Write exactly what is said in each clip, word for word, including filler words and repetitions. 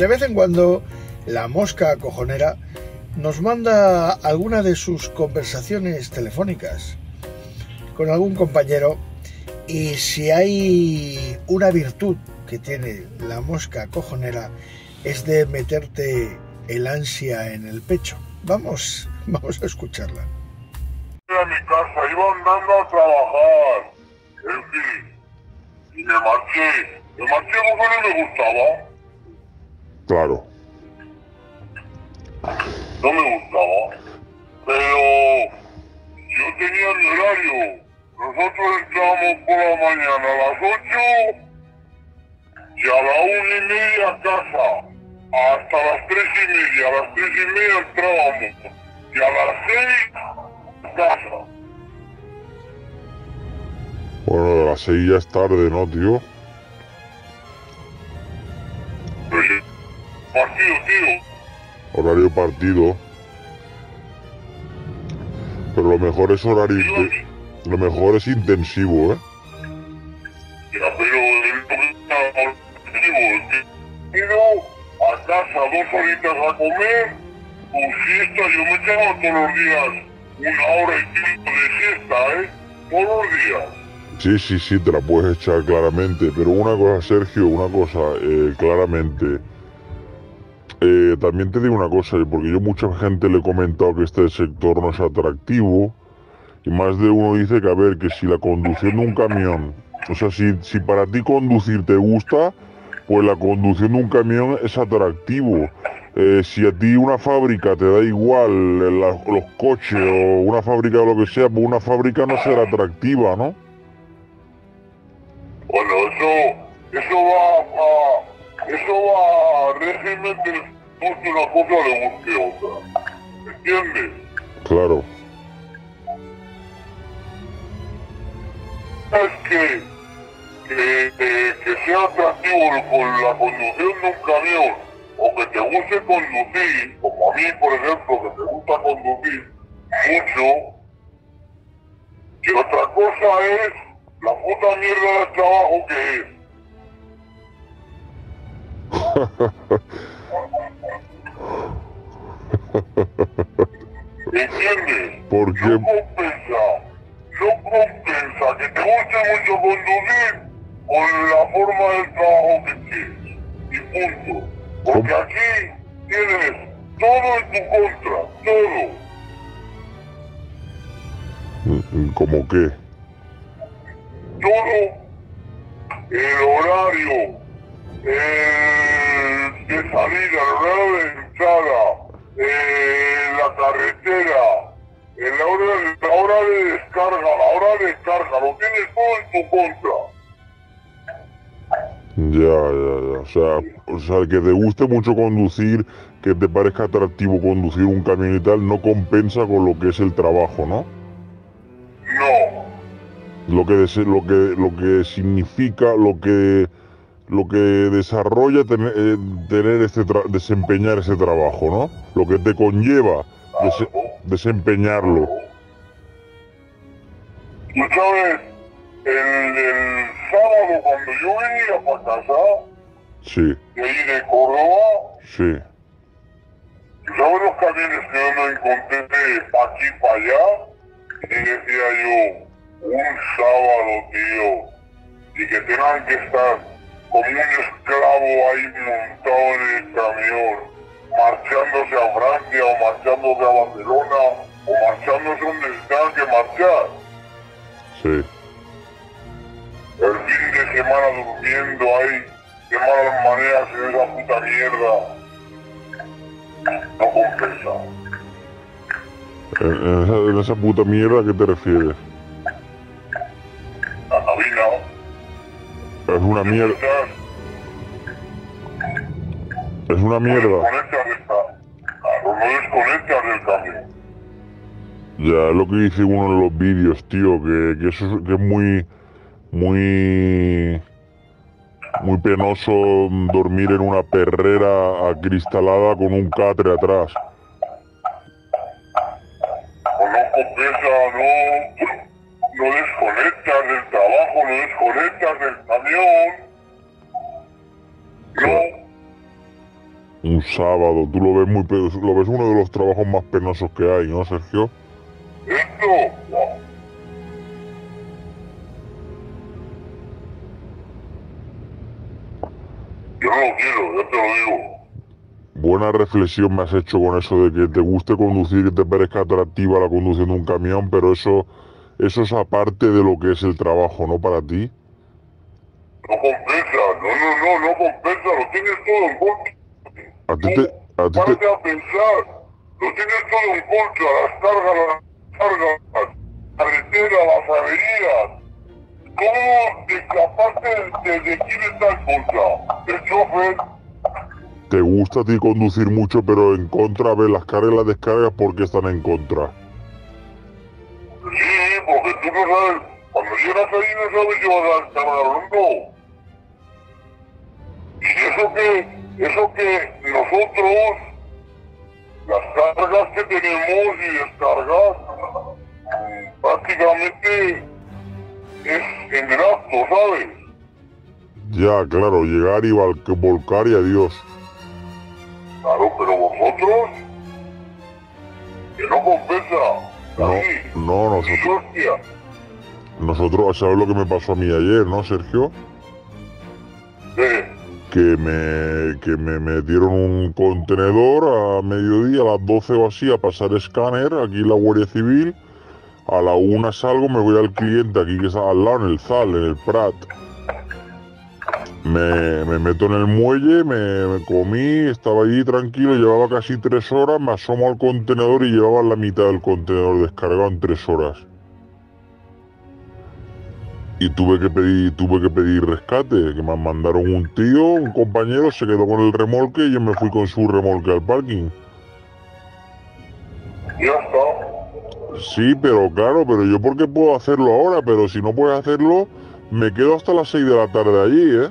De vez en cuando, La Mosca Cojonera nos manda alguna de sus conversaciones telefónicas con algún compañero, y si hay una virtud que tiene La Mosca Cojonera es de meterte el ansia en el pecho. Vamos, vamos a escucharla. A mi casa, iba andando a trabajar, en fin, y me marché, me marché porque no me gustaba. Claro. No me gustaba, pero yo tenía mi horario. Nosotros entrábamos por la mañana a las ocho y a la una y media a casa, hasta las tres y media, a las tres y media entrábamos, y a las seis a casa. Bueno, de las seis ya es tarde, ¿no, tío? Oye, partido, tío. Horario partido. Pero lo mejor es horario. Dios. Lo mejor es intensivo, ¿eh? Ya, pero el poquito intensivo. Yo a casa dos horitas a comer, con siesta. Yo me echaba todos los días una hora y quinto de siesta, ¿eh? Todos los días. Sí, sí, sí, te la puedes echar claramente. Pero una cosa, Sergio, una cosa, eh, claramente. Eh, también te digo una cosa, porque yo a mucha gente le he comentado que este sector no es atractivo, y más de uno dice que, a ver, que si la conducción de un camión, o sea, si, si para ti conducir te gusta, pues la conducción de un camión es atractivo. Eh, si a ti una fábrica te da igual, la, los coches o una fábrica o lo que sea, pues una fábrica no será atractiva, ¿no? Bueno, eso, eso va a... Eso va a régimen que le guste una cosa o le guste otra. ¿Entiendes? Claro. Es que, que, que, que sea atractivo con la conducción de un camión, o que te guste conducir, como a mí, por ejemplo, que te gusta conducir mucho, y otra cosa es la puta mierda del trabajo que es. ¿Entiendes? ¿Por qué? No compensa, no compensa que te guste mucho conducir con la forma del trabajo que tienes. Y punto. Porque ¿cómo? Aquí tienes todo en tu contra, todo. ¿Cómo qué? Todo. El horario, el de salida, el horario de entrada, eh, la carretera, el hora, la hora de descarga, la hora de descarga, lo tienes todo en tu contra. Ya, ya, ya, o sea, o sea, que te guste mucho conducir, que te parezca atractivo conducir un camión y tal, no compensa con lo que es el trabajo, ¿no? No. Lo que, lo que, lo que significa, lo que... lo que desarrolla tener, eh, tener este tra desempeñar ese trabajo, ¿no? Lo que te conlleva des desempeñarlo. Tú sabes, el, el sábado cuando yo venía para casa, sí, de ahí de Córdoba, sí, tú sabes los camiones que yo no encontré aquí para allá, y decía yo, un sábado, tío, y que tengan que estar como un esclavo ahí montado en el camión, marchándose a Francia o marchándose a Barcelona o marchándose donde tengan que marchar. Sí. El fin de semana durmiendo ahí, de malas maneras en esa puta mierda. No compensa. ¿En esa, en esa puta mierda a qué te refieres? La cabina. Es una mierda. Es una mierda. No desconectas del camión. Ya, es lo que dice uno de los vídeos, tío, que, que eso es, que es muy, muy, muy penoso dormir en una perrera acristalada con un catre atrás. No compensa, no. No desconectas del trabajo, no desconectas del camión. No. Un sábado, tú lo ves muy penoso, lo ves uno de los trabajos más penosos que hay, ¿no, Sergio? ¡Esto! Yo no lo quiero, ya te lo digo. Buena reflexión me has hecho con eso de que te guste conducir, que te parezca atractiva la conducción de un camión, pero eso, eso es aparte de lo que es el trabajo, ¿no? Para ti. No compensa, no, no, no, no compensa, lo tienes todo en contra. A ti te... A ti te... a pensar, lo tienes todo en contra, las cargas, las cargas, las carreteras, las averías. ¿Cómo te escapaste de, de, de quién está en contra? El chofer. Te gusta a ti conducir mucho, pero en contra, ves las cargas y las descargas, ¿por qué están en contra? Sí, porque tú no sabes, cuando llegas ahí no sabes que vas a cargar o no. Y eso que, eso que nosotros, las cargas que tenemos y descargas, prácticamente es en gasto, ¿sabes? Ya, claro, llegar y volcar y adiós. Claro, pero vosotros, que no compensa. No, no, nosotros, nosotros, ¿sabes lo que me pasó a mí ayer, no, Sergio? ¿Qué? Que me, que me metieron un contenedor a mediodía, a las doce o así, a pasar escáner, aquí en la Guardia Civil. A la una salgo, me voy al cliente aquí que está al lado, en el Zal, en el Prat. Me, me meto en el muelle, me, me comí, estaba allí tranquilo, llevaba casi tres horas, me asomo al contenedor y llevaba la mitad del contenedor descargado en tres horas. Y tuve que pedir, tuve que pedir rescate, que me mandaron un tío, un compañero, se quedó con el remolque y yo me fui con su remolque al parking. Sí, pero claro, pero yo porque puedo hacerlo ahora, pero si no puedes hacerlo, me quedo hasta las seis de la tarde allí, ¿eh?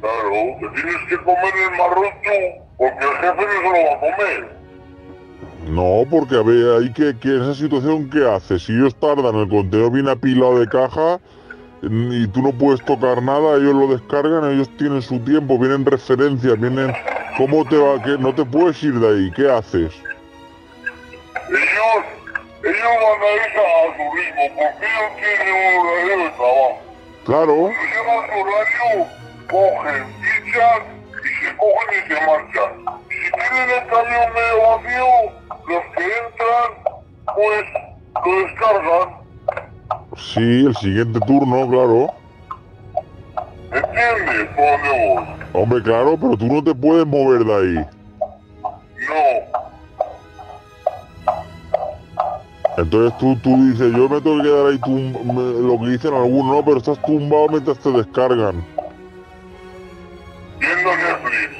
Claro, te tienes que comer el marrón tú, porque el jefe no se lo va a comer. No, porque a ver, hay que, que esa situación, ¿qué haces? Si ellos tardan, el contenedor viene apilado de caja y tú no puedes tocar nada, ellos lo descargan, ellos tienen su tiempo, vienen referencias, vienen... ¿Cómo te va? ¿Qué? No te puedes ir de ahí, ¿qué haces? Ellos, ellos van a ir a su ritmo, porque ellos tienen un horario de trabajo. Claro. Ellos llevan su horario, cogen, fichan y se cogen y se marchan. Si tienen el camión medio vacío, los que entran, pues lo descargan. Sí, el siguiente turno, claro. ¿Entiendes por dónde voy? Hombre, claro, pero tú no te puedes mover de ahí. No. Entonces tú, tú dices, yo me tengo que quedar ahí, tum me, lo que dicen algunos, no, pero estás tumbado mientras te descargan. Viendo Netflix.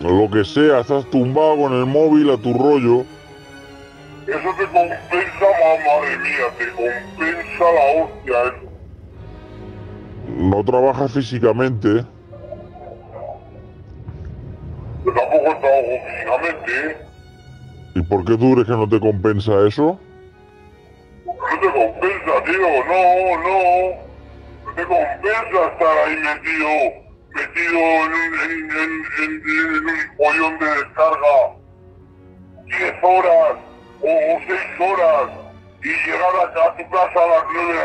Lo que sea, estás tumbado con el móvil a tu rollo. Eso te compensa, mamá, madre mía, te compensa la hostia, ¿eh? No trabajas físicamente. Yo tampoco trabajo físicamente, ¿eh? ¿Y por qué tú crees que no te compensa eso? No te compensa, tío, no, no. No te compensa estar ahí metido, metido en un, en, en, en, en un pollón de descarga. Diez horas o, o seis horas y llegar a, a tu casa a las nueve de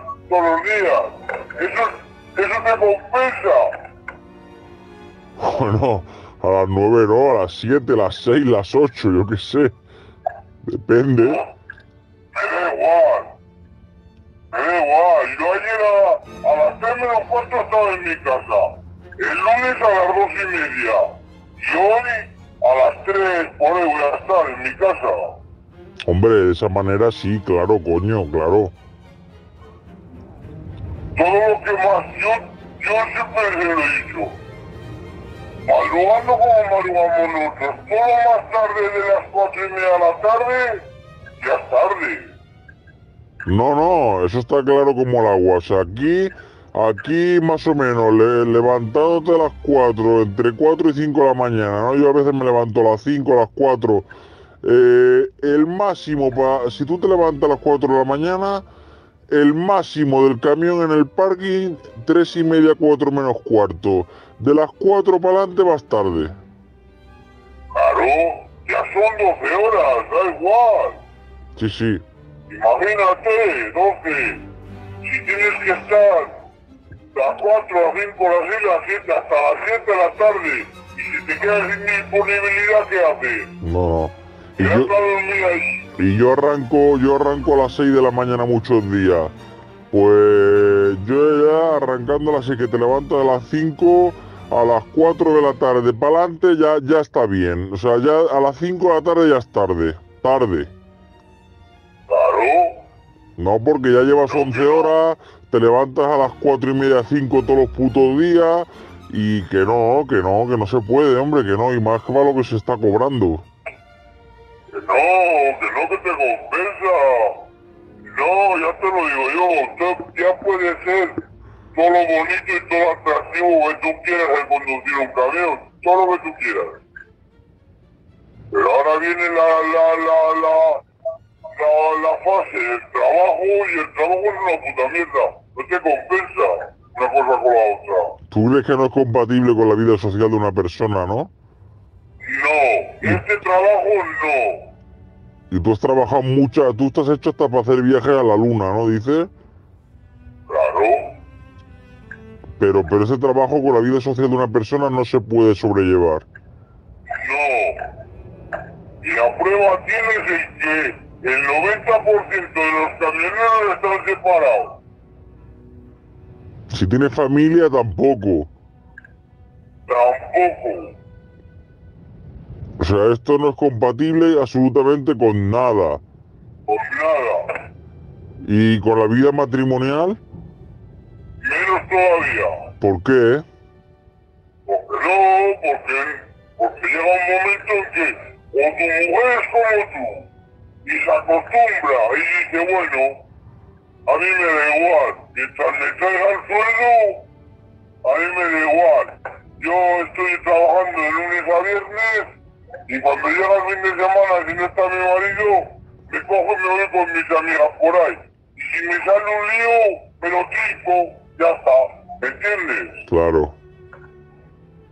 la noche, todos los días. Eso, eso te compensa. Bueno, a las nueve no, a las siete, las seis, las ocho, yo qué sé. Depende. ¿No? Me da igual, me da igual, yo ayer a, a las tres menos cuarto estaba en mi casa, el lunes a las dos y media, y hoy a las tres por ahí voy a estar en mi casa. Hombre, de esa manera sí, claro, coño, claro. Todo lo que más, yo, yo siempre lo he dicho, madrugando como madrugamos nosotros, todo más tarde de las cuatro y media de la tarde, ya es tarde. No, no, eso está claro como el agua. O sea, aquí, aquí más o menos, le, levantándote a las cuatro, entre cuatro y cinco de la mañana, ¿no? Yo a veces me levanto a las cinco, a las cuatro. Eh, el máximo, pa, si tú te levantas a las cuatro de la mañana, el máximo del camión en el parking, tres y media, cuatro menos cuarto. De las cuatro para adelante vas tarde. Claro, ya son doce horas, da igual. Sí, sí. Imagínate, doce. Si tienes que estar las cuatro a cinco horas y las siete, hasta las siete de la tarde, y si te quedas sin disponibilidad, ¿qué haces? No, y yo, y yo arranco, yo arranco a las seis de la mañana muchos días. Pues yo ya arrancando a las seis, que te levantas a las cinco, a las cuatro de la tarde para adelante ya, ya está bien. O sea, ya a las cinco de la tarde ya es tarde. Tarde. Claro. No, porque ya llevas once horas, te levantas a las cuatro y media, cinco todos los putos días, y que no, que no, que no se puede, hombre, que no, y más que para lo que se está cobrando. Que no, que no, que te compensa. No, ya te lo digo yo, ya puede ser todo lo bonito y todo lo atractivo que tú quieras al conducir un camión, todo lo que tú quieras. Pero ahora viene la, la, la, la, la, la fase del trabajo, y el trabajo es una puta mierda, no te compensa una cosa con la otra. ¿Tú crees que no es compatible con la vida social de una persona, no? No, este trabajo no. Y tú has trabajado muchas, tú estás hecho hasta para hacer viajes a la luna, ¿no? ¿Dices? Claro. Pero, pero ese trabajo con la vida social de una persona no se puede sobrellevar. No. Y la prueba tienes en que el noventa por ciento de los camioneros están separados. Si tienes familia, tampoco. Tampoco. O sea, esto no es compatible absolutamente con nada. Con nada. ¿Y con la vida matrimonial? Menos todavía. ¿Por qué? Porque no, porque, porque llega un momento en que o tu mujer es como tú y se acostumbra y dice, bueno, a mí me da igual, mientras me traiga el sueldo, a mí me da igual. Yo estoy trabajando de lunes a viernes, y cuando llega el fin de semana, si no está mi marido, me cojo y me voy con mis amigas por ahí. Y si me sale un lío, me lo quito, ya está. ¿Me entiendes? Claro.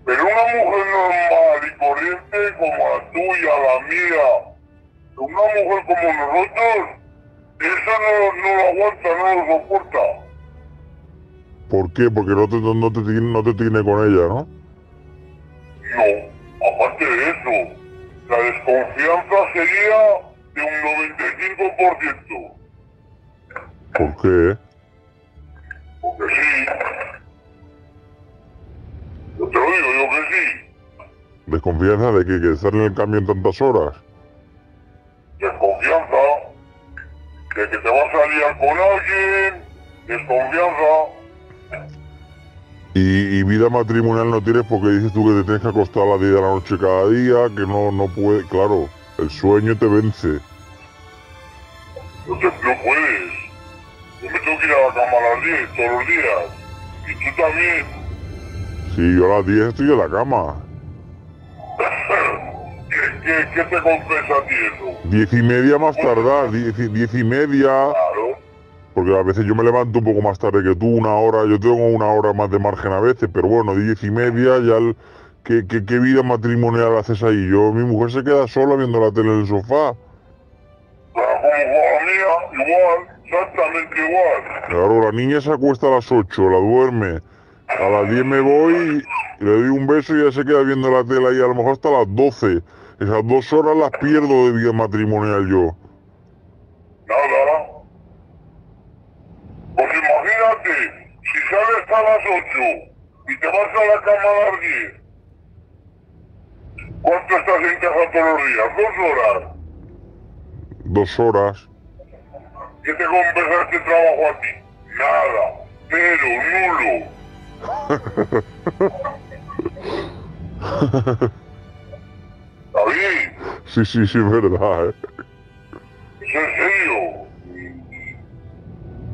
Pero una mujer normal y corriente como la tuya, la mía, una mujer como nosotros, eso no, no lo aguanta, no lo soporta. ¿Por qué? Porque no te, no te, no te tiene con ella, ¿no? No. Aparte de eso, la desconfianza sería de un noventa y cinco por ciento. ¿Por qué? Porque sí. Yo te lo digo, yo que sí. ¿Desconfianza de que, que estar en el camión tantas horas? Desconfianza de que te vas a liar con alguien. Desconfianza. Y, y vida matrimonial no tienes porque dices tú que te tienes que acostar a las diez de la noche cada día, que no, no puedes, claro, el sueño te vence. No, te, no puedes. Yo me tengo que ir a la cama a las diez todos los días. Y tú también. Sí, yo a las diez estoy en la cama. ¿Qué, qué, qué te compensa a ti eso? Diez y media más tardar, diez, diez y media... Claro. Porque a veces yo me levanto un poco más tarde que tú, una hora, yo tengo una hora más de margen a veces, pero bueno, diez y media, ya el, ¿qué, qué, ¿qué vida matrimonial haces ahí? Yo, mi mujer se queda sola viendo la tele en el sofá. Claro, como la mía, igual, exactamente igual. Claro, la niña se acuesta a las ocho, la duerme, a las diez me voy, y le doy un beso y ya se queda viendo la tele ahí, a lo mejor hasta las doce. Esas dos horas las pierdo de vida matrimonial yo. Pues imagínate, si sales a las ocho y te vas a la cama a las diez, ¿cuánto estás en casa todos los días? ¿Dos horas? Dos horas. ¿Qué te compensa este trabajo a ti? Nada, pero nulo. ¿Está bien? Sí, sí, sí, es verdad, ¿eh? ¿Es en serio?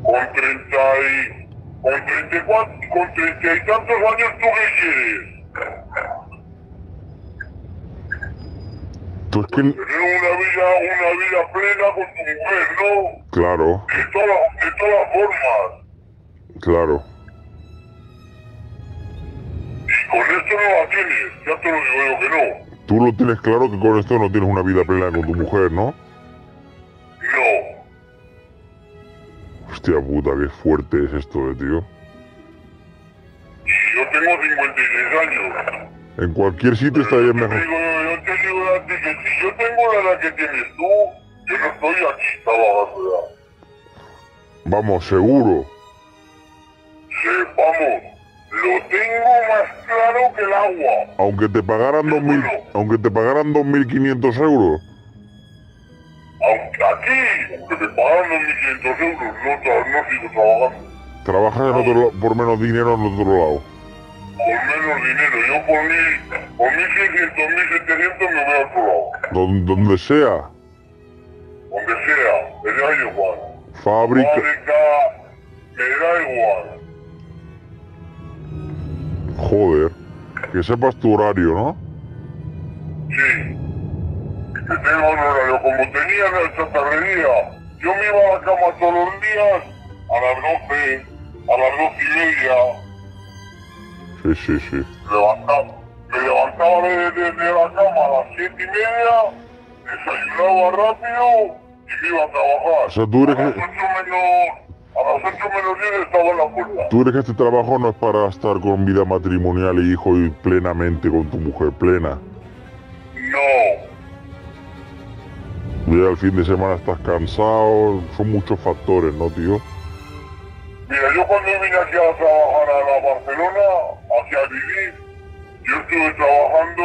Con treinta y... con treinta y cuatro... con treinta y tantos años, ¿tú qué quieres? ¿Tú es que... tener una vida, una vida plena con tu mujer, ¿no? Claro. De todas, de todas formas. Claro. Y con esto no la tienes, ya te lo digo yo que no. Tú lo tienes claro que con esto no tienes una vida plena con tu mujer, ¿no? No. Hostia puta, qué fuerte es esto, eh, tío. Yo tengo cincuenta y seis años. En cualquier sitio estaría mejor. Te digo, yo te digo a ti que si yo tengo la edad que tienes tú, yo no estoy aquí trabajando ya. Vamos, seguro. Sí, vamos. Lo tengo más claro que el agua. Aunque te pagaran dos mil, aunque te pagaran dos mil quinientos euros. Aunque aquí, aunque te pagaran dos mil quinientos euros, no, no sigo trabajando. Trabajas en otro, por menos dinero en otro lado. Por menos dinero, yo por mil, por mil seiscientos, mil setecientos me voy a otro lado. Don, donde sea. Donde sea, me da igual. Fábrica. Fábrica, me da igual. Joder, que sepas tu horario, ¿no? Sí, que tengo un horario. Como tenía la chatarrería, yo me iba a la cama todos los días a las doce, a las doce y media. Sí, sí, sí. Levantaba, me levantaba de, de, de la cama a las siete y media, desayunaba rápido y me iba a trabajar. O sea, tú eres... A las ocho menos diez estaba en la puerta. ¿Tú crees que este trabajo no es para estar con vida matrimonial y hijo y plenamente con tu mujer plena? No. Mira, el fin de semana estás cansado, son muchos factores, ¿no, tío? Mira, yo cuando vine aquí a trabajar a la Barcelona, aquí a vivir, yo estuve trabajando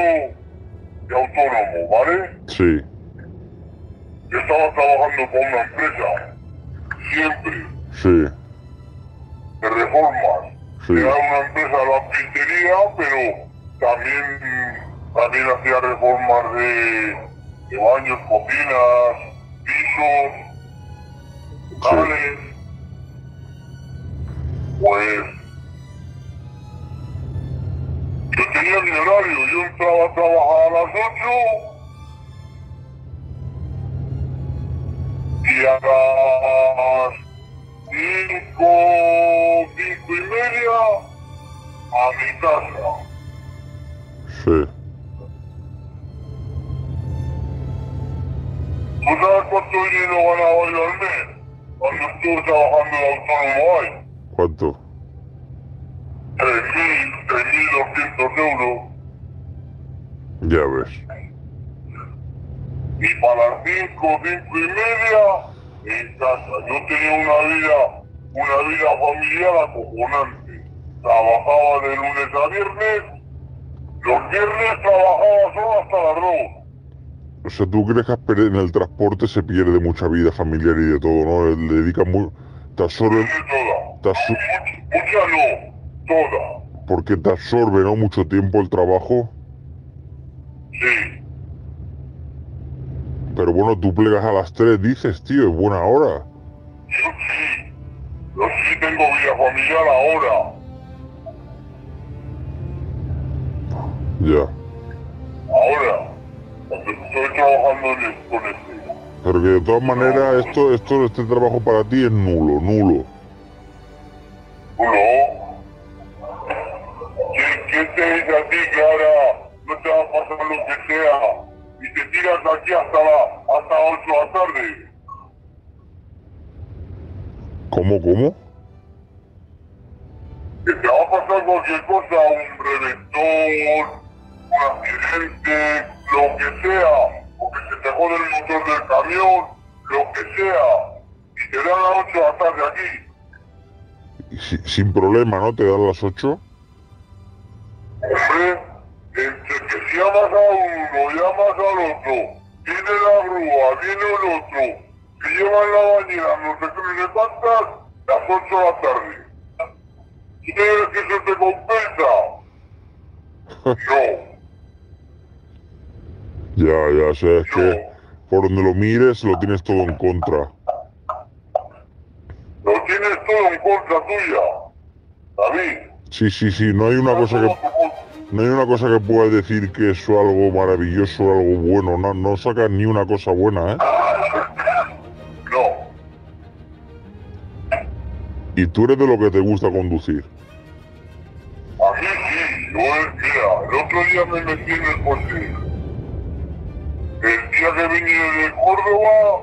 de autónomo, ¿vale? Sí. Yo estaba trabajando por una empresa, siempre. Sí. De reformas. Sí. Era una empresa de la pintería, pero también, también hacía reformas de, de baños, cocinas, pisos, cables. Sí. Pues... yo tenía mi horario, yo entraba a trabajar a las ocho y a las... Cinco, cinco y media a mi casa. Sí. ¿Tú sabes cuánto dinero ganaba yo al mes? Cuando estuve trabajando de autónomo ahí. ¿Cuánto? Tres mil, tres mil doscientos euros. Ya ves. Y para las cinco, cinco y media... en casa. Yo tenía una vida, una vida familiar acojonante. Trabajaba de lunes a viernes, los viernes trabajaba solo hasta las dos. O sea, ¿tú crees que en el transporte se pierde mucha vida familiar y de todo, no? Le dedican muy... te absorben... Te absor... Mucha no, toda. Porque te absorbe, ¿no? Mucho tiempo el trabajo. Sí. Pero bueno, tú plegas a las tres, dices, tío, es buena hora. Yo sí, yo sí tengo vida familiar ahora. Ya. Ahora, cuando estoy trabajando en con esto. Pero que de todas maneras, esto, esto, este trabajo para ti es nulo, nulo. ¿Nulo? ¿Quién te dice a ti que ahora no te va a pasar lo que sea? Y te tiras aquí hasta la, hasta ocho de la tarde. ¿Cómo, cómo? Que te va a pasar cualquier cosa, un reventón, un accidente, lo que sea, porque se te jode el motor del camión, lo que sea, y te dan las ocho de la tarde aquí. Si, sin problema, ¿no? ¿Te dan las ocho? Hombre, entre que si llamas a uno, llamas al otro, viene la grúa, viene el otro, que llevan la bañera, no sé qué, le levantas las ocho de la tarde. ¿Quieres que se te compensa? No. Ya, ya, sé, es no. Que por donde lo mires lo tienes todo en contra. Lo tienes todo en contra tuya, David. Sí, sí, sí, no hay una cosa que... No hay una cosa que puedas decir que es algo maravilloso, algo bueno. No, no sacas ni una cosa buena, ¿eh? No. ¿Y tú eres de lo que te gusta conducir? A mí sí. Yo, mira, el otro día me metí en el coche. eh, ya que venía de Córdoba,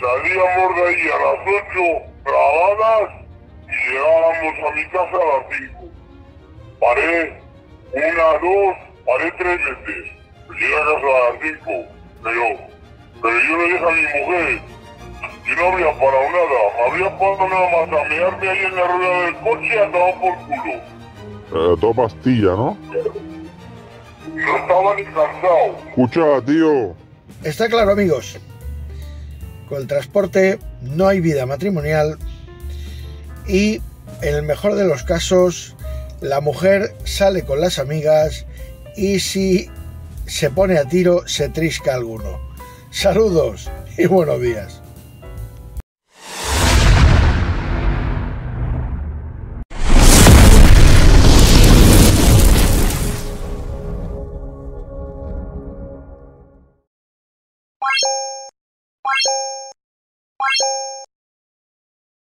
salíamos de ahí a las ocho grabadas y llegábamos a mi casa a las cinco. Paré una, dos, paré tres veces. Llegué a casa a las cinco, pero, pero yo le dije a mi mujer que no había parado nada, había parado nada más a mearme ahí en la rueda del coche a tomar por culo. Eh, todo pastilla, ¿no? No estaba ni cansado. Escucha, tío. Está claro, amigos. Con el transporte no hay vida matrimonial y, en el mejor de los casos, la mujer sale con las amigas y si se pone a tiro, se trisca alguno. Saludos y buenos días.